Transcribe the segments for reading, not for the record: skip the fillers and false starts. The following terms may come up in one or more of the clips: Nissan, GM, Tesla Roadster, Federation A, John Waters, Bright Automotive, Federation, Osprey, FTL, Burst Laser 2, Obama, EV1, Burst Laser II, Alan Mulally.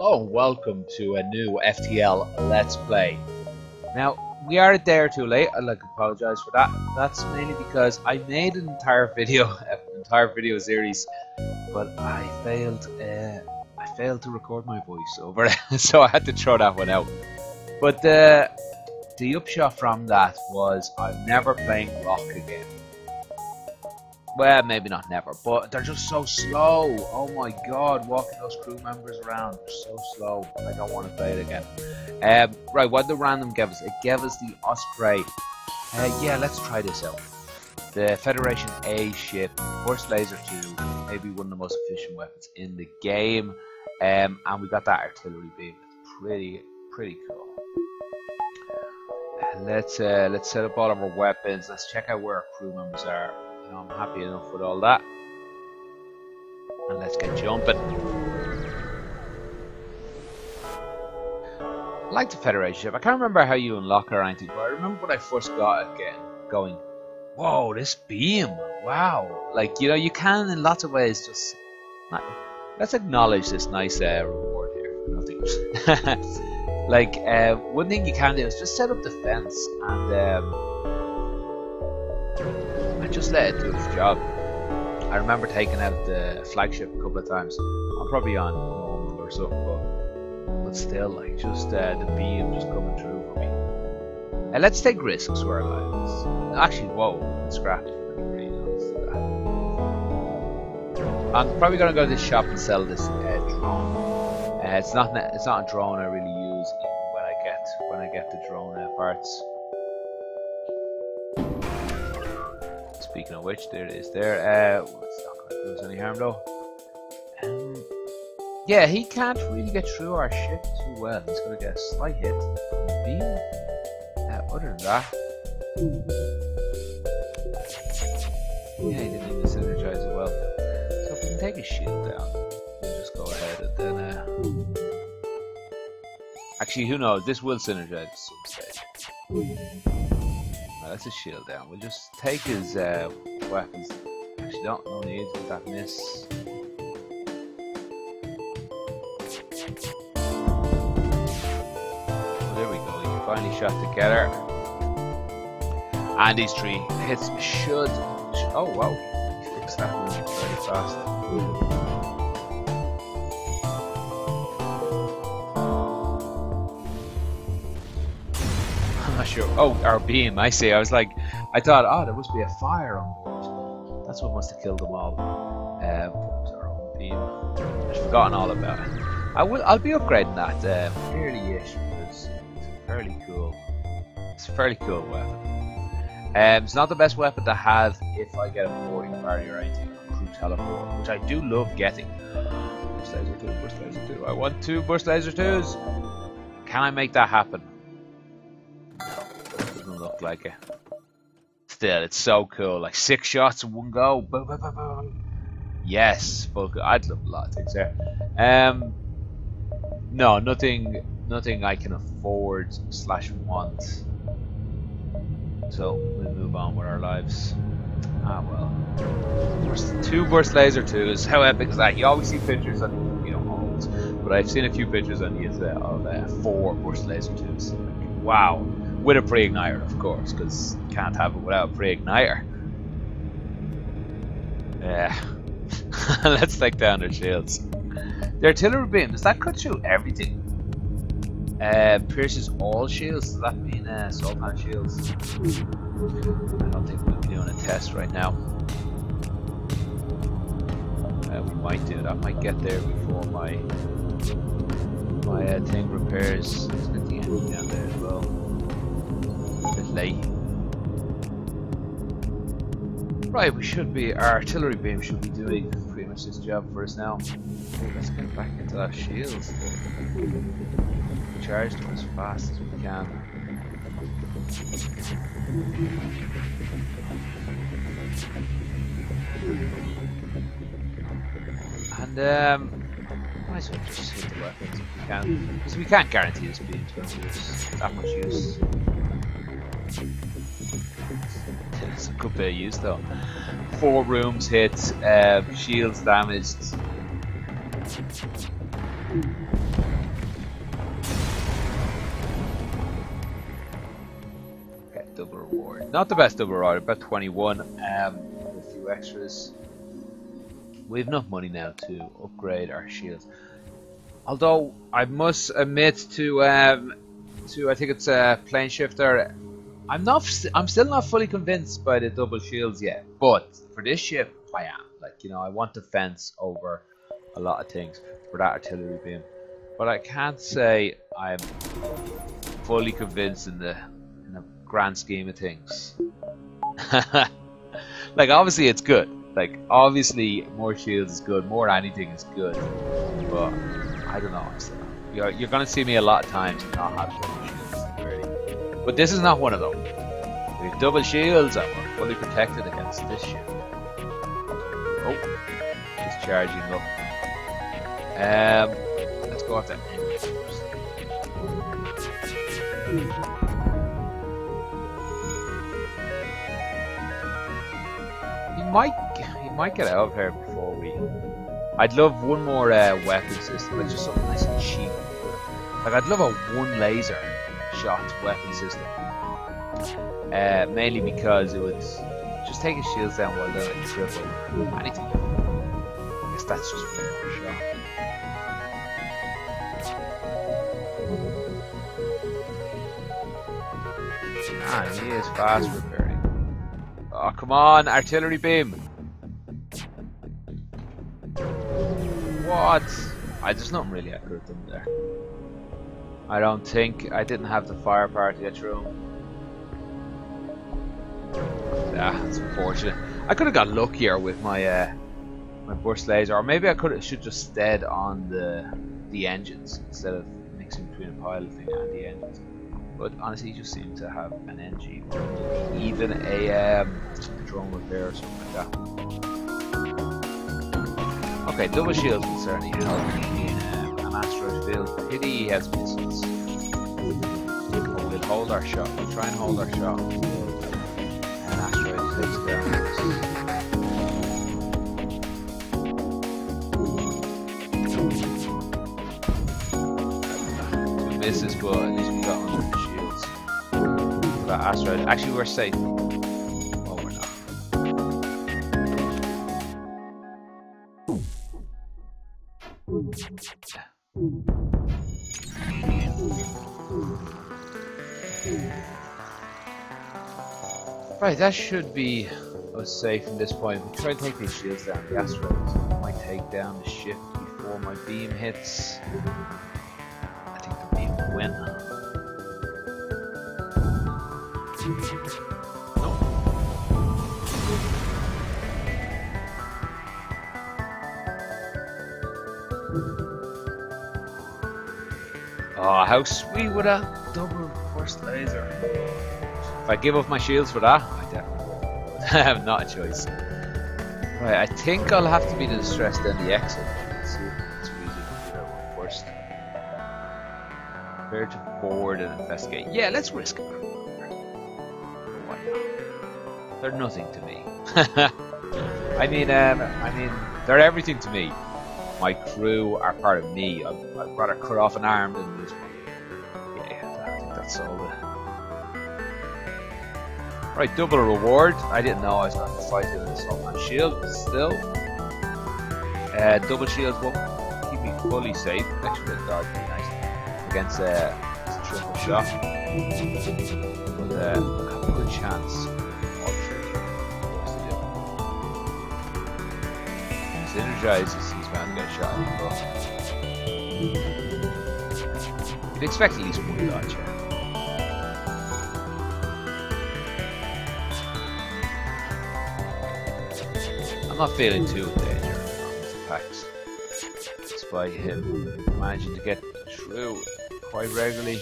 Hello and welcome to a new FTL Let's Play. Now, we are a day or two late, I'd like to apologise for that. That's mainly because I made an entire video, series, but I failed to record my voice over it, so I had to throw that one out. But the upshot from that was I'm never playing Rock again. Well, maybe not never, but they're just so slow. Oh my god, walking those crew members around, they're so slow. I don't want to play it again. Right, what the random gave us? It gave us the Osprey. Yeah, let's try this out. The Federation A ship, Burst Laser 2, maybe one of the most efficient weapons in the game. And we got that artillery beam. It's pretty cool. Let's set up all of our weapons. Let's check out where our crew members are. I'm happy enough with all that, and let's get jumping. I like the Federation ship. I can't remember how you unlock her or anything, but I remember when I first got it going, whoa, this beam, wow. Like, you know, you can in lots of ways just... Let's acknowledge this nice reward here for nothing. Like, one thing you can do is just set up defense and just let it do its job. I remember taking out the flagship a couple of times. I'm probably on normal or something, but still, like, just the beam just coming through for me. And let's take risks where I like. Actually, whoa, scrap. I'm probably gonna go to this shop and sell this drone. It's not a drone I really use, even when I get the drone parts. Speaking of which, there it is there. It's not going to do us any harm though. Yeah, he can't really get through our ship too well. He's going to get a slight hit on the beam. Other than that... yeah, he didn't even synergize it well. So if we can take his shield down, we'll just go ahead and then... Actually, who knows? This will synergize at some stage. That's a shield down. We'll just take his weapons. Actually, no need with that miss. Well, there we go. You finally shot together. And these three hits should. Oh wow! He fixed that one very fast. I'm not sure. Oh, our beam. I see. I was like. I thought, oh, there must be a fire on board. That's what must have killed them all. Our own beam. I've forgotten all about it. I'll be upgrading that fairly-ish. It's fairly cool. It's a fairly cool weapon. It's not the best weapon to have if I get a boarding party or anything, or crew teleport, which I do love getting. Burst Laser 2, Burst Laser 2. I want 2 Burst Laser 2s. Can I make that happen? No, doesn't look like it. Still, it's so cool. Like 6 shots in one go. Boom, boom, boom, boom. Yes, Vulcan. I'd love a lot of things there. No, nothing I can afford / want. So we move on with our lives. Ah well. There's 2 Burst Laser 2s. How epic is that? You always see pictures on, you know, homes, but I've seen a few pictures on these of 4 Burst Laser 2s. Like, wow. With a pre-igniter, of course, because you can't have it without a pre-igniter. Yeah. Let's take down their shields. The artillery beam, does that cut through everything? Pierces all shields? Does that mean soul pan shields? I don't think we'll be doing a test right now. We might do it. I might get there before my thing repairs. Let's get the enemy down there as well. Right, we should be, our artillery beam should be doing pretty much this job for us now. Let's get back into our shields. Charge them as fast as we can. And might as well just hit the weapons if we can, because we can't guarantee this beam's going to be that much use. It's a good bit of use though. 4 rooms hit, shields damaged. award. Not the best overall, about 21. A few extras. We have enough money now to upgrade our shields. Although I must admit to I think it's a plane shifter. I'm still not fully convinced by the double shields yet. But for this ship, I am. Like, you know, I want defense over a lot of things for that artillery beam. But I can't say I'm fully convinced in the grand scheme of things. Like, obviously it's good. Like, obviously more shields is good, more anything is good. But I don't know. I'm still, you're gonna see me a lot of times not have double shields, really. But this is not one of them. We have double shields and we're fully protected against this ship. Oh, he's charging up. Let's go after enemies first. He might get out of here before we. I'd love one more weapon system, like just something nice and cheap. Like, I'd love a one laser shot weapon system. Mainly because it would. Just take his shields down while they're in triple. Anything. I guess that's just one more shot. Man, he is fast repairing. Oh, come on, artillery beam! What? There's nothing really I could have done there. I don't think. I didn't have the firepower to get through. Ah, that's unfortunate. I could have got luckier with my my burst laser, or maybe I should just stead on the engines instead of mixing between the piloting and the engines. But honestly, you just seem to have an NG, even a drone repair or something like that. Okay, double shields will certainly help in an asteroid field. Pity has missiles. But we'll hold our shot. We'll try and hold our shot. This is good, at least we got under the shields. We got asteroid. Actually, we're safe. Oh, we're not. Right, that should be us safe from this point. We try to take these shields down. The asteroids might take down the ship before my beam hits. Win. Nope. Oh, how sweet would a double burst laser. If I give up my shields for that, I definitely would. I have not a choice. Right, I think I'll have to be distressed in the exit. Let's see if it's really good for one first. Prepare to board and investigate. Yeah, let's risk it. Why not? They're nothing to me. I mean, they're everything to me. My crew are part of me. I'd rather cut off an arm than lose one. Yeah, I think that's all. Right, double reward. I didn't know I was going to fight in an assault on shield, but still. Double shields will keep me fully safe. Actually, that would be nice. Against a triple shot, but have a good chance. Synergizes, he's bound to get shot at. You'd expect at least one dodge. I'm not feeling too danger on this attack, despite him managing to get through quite regularly.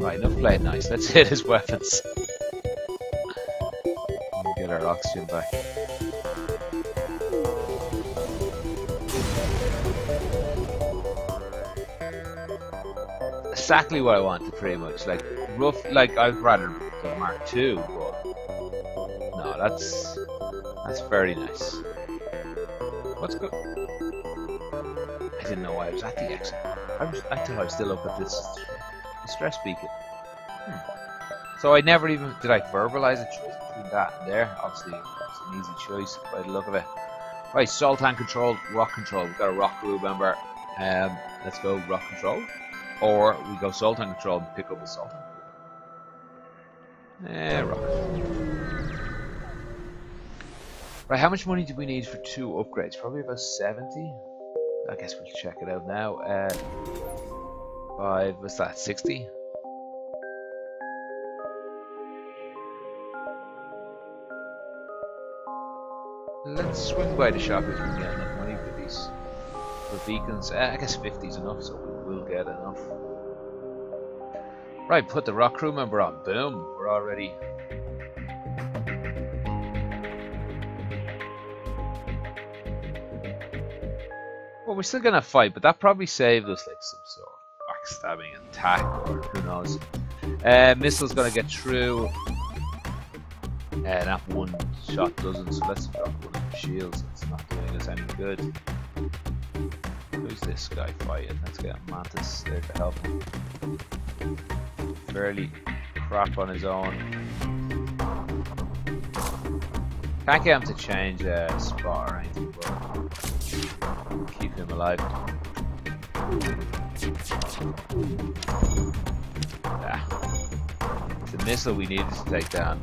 Right, enough played nice. Let's hit his weapons. Get our oxygen back. Exactly what I wanted, pretty much. Like, rough, like, I'd rather the Mark II, but no, that's very nice. What's good? I didn't know I was at the exit. I thought I was still up at this stress beacon. So I never even did I verbalize a choice between that and there. Obviously, that's an easy choice by the look of it. Right, Sultan controlled, rock control. We've got a rock crew member. Let's go rock control, or we go Sultan control and pick up a Sultan. Rock. Right, how much money do we need for 2 upgrades? Probably about 70. I guess we'll check it out now. 5, what's that, 60? Let's swing by the shop if we can get enough money for these beacons. I guess 50 is enough, so we will get enough. Right, put the rock crew member on. Boom, we're already. Well, we're still gonna fight, but that probably saved us like some sort of backstabbing attack, or who knows. Missile's gonna get through. That one shot doesn't, so let's drop one of the shields. It's not doing us any good. Who's this guy fighting? Let's get a Mantis there to help him. Fairly crap on his own. Can't get him to change spot or anything, but keep him alive. It's the missile we needed to take down.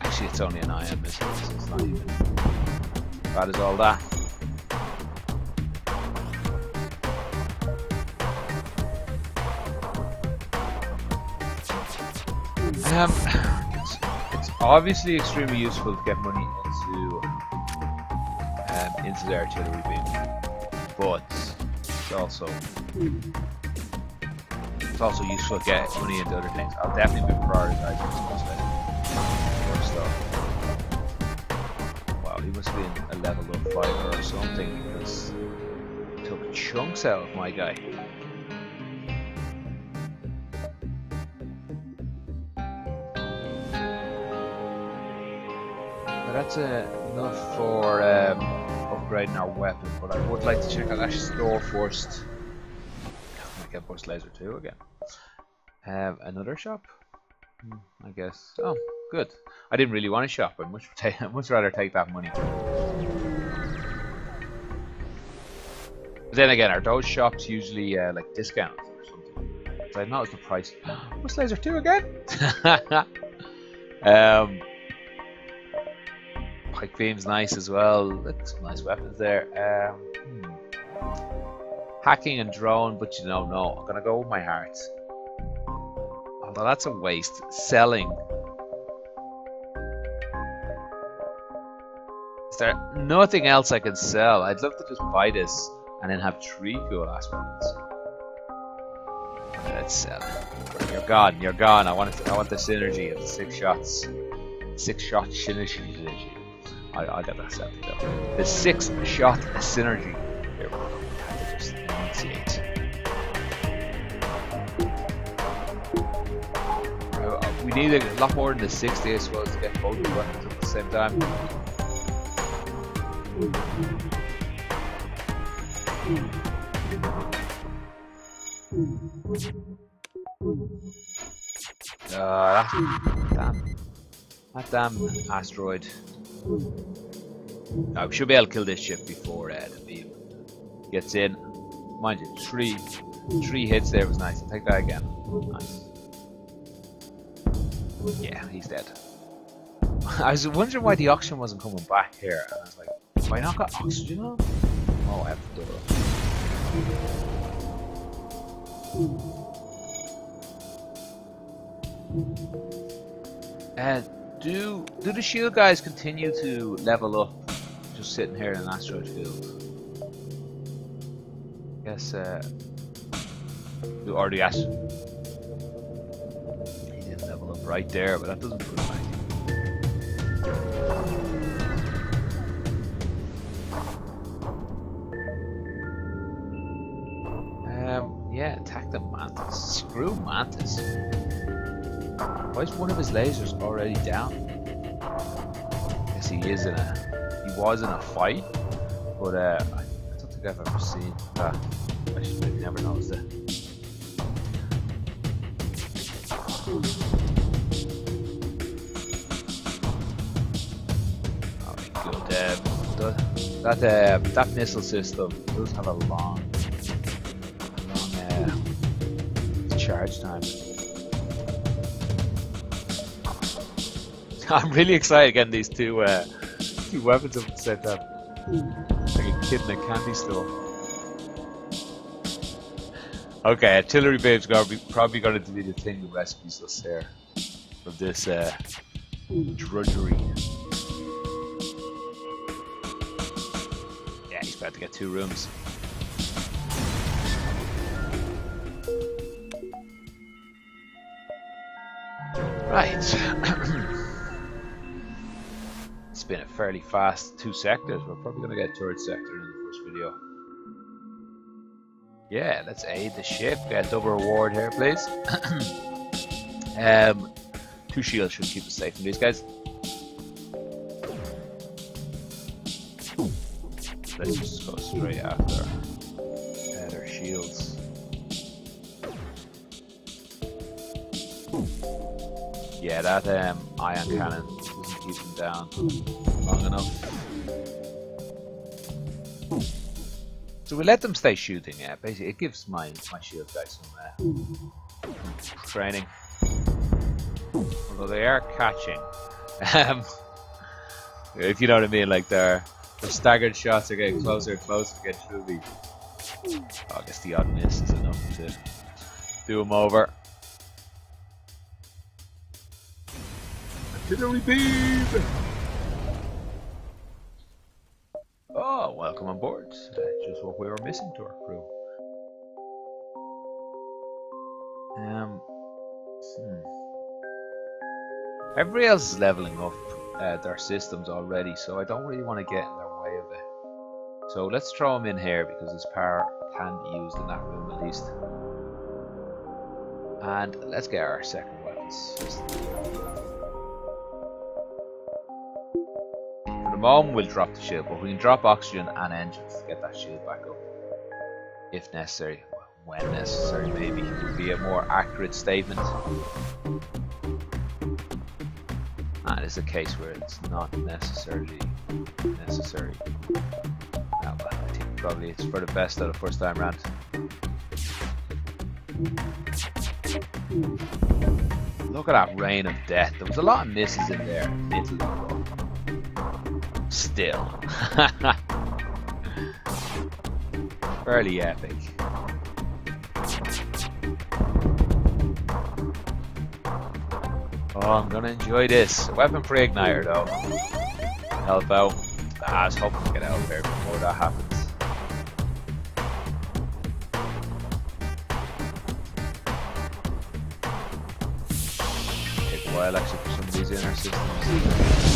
Actually, it's only an iron missile, so it's not even as bad as all that. It's obviously extremely useful to get money into the artillery beam, but it's also useful to get money into other things. I'll definitely be prioritizing this most more stuff. Wow, he must be in a level of 5 or something, because he took chunks out of my guy. That's enough for upgrading our weapon, but I would like to check out Ash's store first. I'm gonna get Burst Laser 2 again. Another shop? I guess. Oh, good. I didn't really want to shop. I'd much rather take that money. But then again, are those shops usually like discounts or something? So I noticed the price. Burst Laser 2 again? Quick beam's nice as well. Look, some nice weapons there. Hacking and drone, but you know, no, I'm gonna go with my heart. Although that's a waste. Selling. Is there nothing else I can sell? I'd love to just buy this and then have 3 cool ass weapons. Let's sell it. You're gone. You're gone. I want the synergy of 6 shots. 6 shot synergy. I got that set though. The 6 shot synergy. Here we go. Just enunciate. We need a lot more than the 60, I suppose, to get both weapons at the same time. That damn asteroid. Now we should be able to kill this ship before the beam gets in. Mind you, three hits there was nice. I'll take that again. Nice. Yeah, he's dead. I was wondering why the oxygen wasn't coming back here, and I was like, have I not got oxygen on? Oh, I have to do it. Do the shield guys continue to level up just sitting here in an asteroid field? I guess, you already asked. He didn't level up right there, but that doesn't prove anything. Yeah, attack the Mantis. Screw Mantis. Why is one of his lasers already down? I guess he was in a fight, but I don't think I've ever seen that I should have never noticed it. Alright, good. That missile system does have a long charge time. I'm really excited getting these two weapons up at the same time. Like a kid in a candy store. Okay, artillery babe's probably going to be the thing that rescues us here from this drudgery. Yeah, he's about to get two rooms. Right. It's been a fairly fast two sectors. We're probably going to get a third sector in the first video. Yeah, let's aid the ship. Get a double reward here, please. Two shields should keep us safe from these guys. Let's just go straight after their shields. Yeah, that ion cannon doesn't keep them down long enough. So we let them stay shooting, yeah, basically it gives my shield guys some training. Although they are catching. If you know what I mean, like their staggered shots are getting closer and closer to getting through the... Oh, I guess the odd miss is enough to do them over. Artillery beam! Oh, welcome on board. Just what we were missing to our crew. Everybody else is leveling up their systems already, so I don't really want to get in their way of it. So let's throw him in here because his power can be used in that room at least. And let's get our second weapons system. At the moment we'll drop the shield, but we can drop oxygen and engines to get that shield back up if necessary. Well, when necessary, maybe it would be a more accurate statement. That is a case where it's not necessarily necessary. Well, I think probably it's for the best of the first time round. Look at that rain of death. There was a lot of misses in there. Still, fairly epic. Oh, I'm gonna enjoy this. Weapon free igniter though. Help out. I was hoping to get out of there before that happens. Take a while actually for some of these inner systems.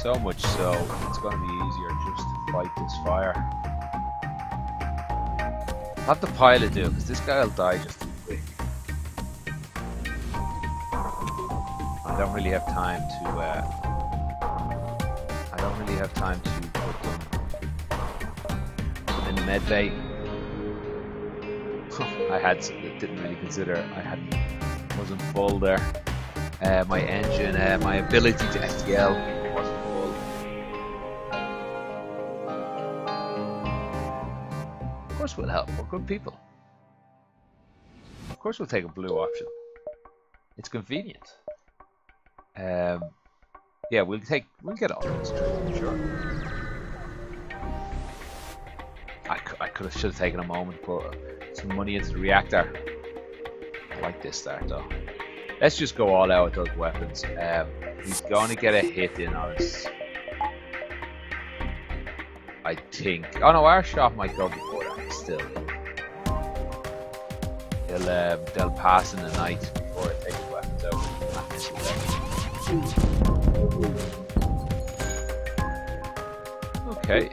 So much so, it's going to be easier just to fight this fire. I'll have the pilot do it, because this guy will die just too quick. I don't really have time to. I don't really have time to put them in medbay. I had didn't really consider. Wasn't full there. My engine, my ability to FTL. Will help. We're good people. Of course we'll take a blue option. It's convenient. Yeah, we'll get all this, sure. I could have should have taken a moment, put some money into the reactor. I like this start though. Let's just go all out with those weapons. He's gonna get a hit in on us, I think. Oh no, our shop might go before that still. They'll pass in the night before it takes the weapons out. Okay,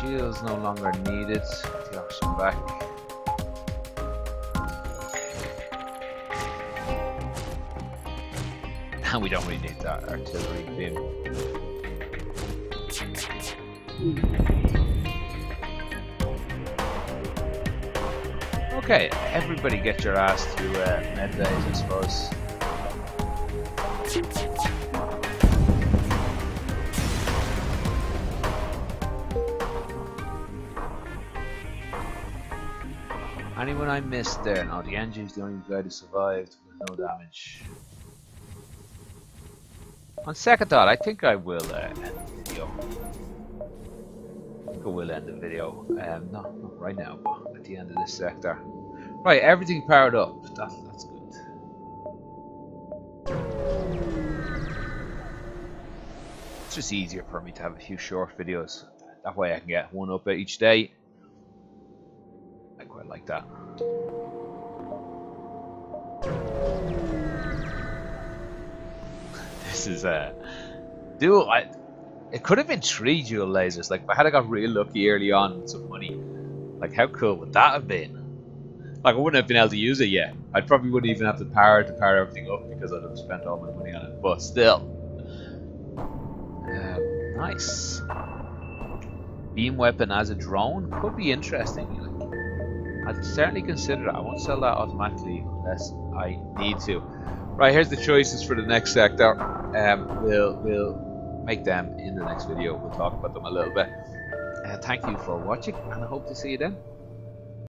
shields no longer needed. Take the option back. And we don't really need that artillery beam. Okay, everybody get your ass to med days, I suppose. Anyone I missed there? No, the engine's the only guy who survived with no damage. On second thought, I think I will end the video. I think I will end the video. Not right now, but at the end of this sector. Right, everything powered up. That's good. It's just easier for me to have a few short videos. That way I can get one up each day. I quite like that. This is a dude. It could have been 3 dual lasers. Like, if I had got really lucky early on with some money, like how cool would that have been? Like, I wouldn't have been able to use it yet. I probably wouldn't even have the power to power everything up because I'd have spent all my money on it. But still, nice beam weapon as a drone could be interesting. I'd certainly consider that. I won't sell that automatically unless I need to. Right, here's the choices for the next sector. We'll make them in the next video. We'll talk about them a little bit. Thank you for watching, and I hope to see you then.